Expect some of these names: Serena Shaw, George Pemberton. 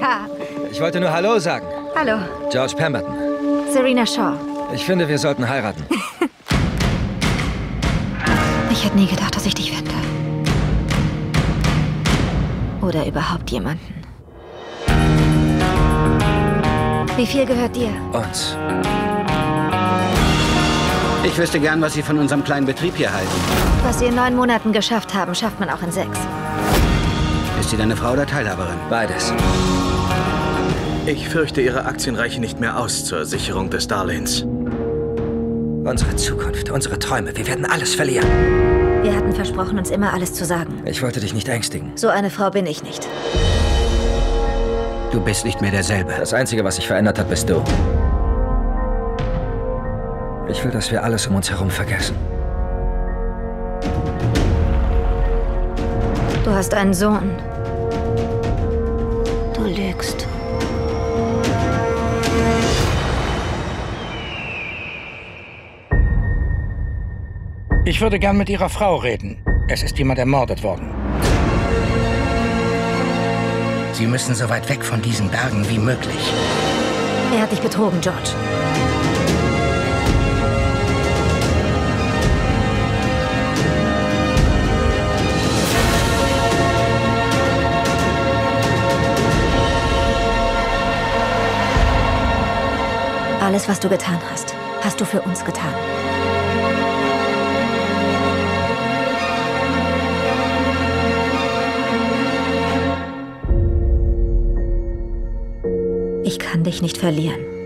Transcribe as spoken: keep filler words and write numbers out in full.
da. Ich wollte nur Hallo sagen. Hallo. George Pemberton. Serena Shaw. Ich finde, wir sollten heiraten. Ich hätte nie gedacht, dass ich dich finde. Oder überhaupt jemanden. Wie viel gehört dir? Uns. Ich wüsste gern, was Sie von unserem kleinen Betrieb hier halten. Was Sie in neun Monaten geschafft haben, schafft man auch in sechs. Ist sie deine Frau oder Teilhaberin? Beides. Ich fürchte, Ihre Aktien reichen nicht mehr aus zur Sicherung des Darlehens. Unsere Zukunft, unsere Träume, wir werden alles verlieren. Wir hatten versprochen, uns immer alles zu sagen. Ich wollte dich nicht ängstigen. So eine Frau bin ich nicht. Du bist nicht mehr derselbe. Das Einzige, was sich verändert hat, bist du. Ich will, dass wir alles um uns herum vergessen. Du hast einen Sohn. Du lügst. Ich würde gern mit Ihrer Frau reden. Es ist jemand ermordet worden. Sie müssen so weit weg von diesen Bergen wie möglich. Er hat dich betrogen, George. Alles, was du getan hast, hast du für uns getan. Ich kann dich nicht verlieren.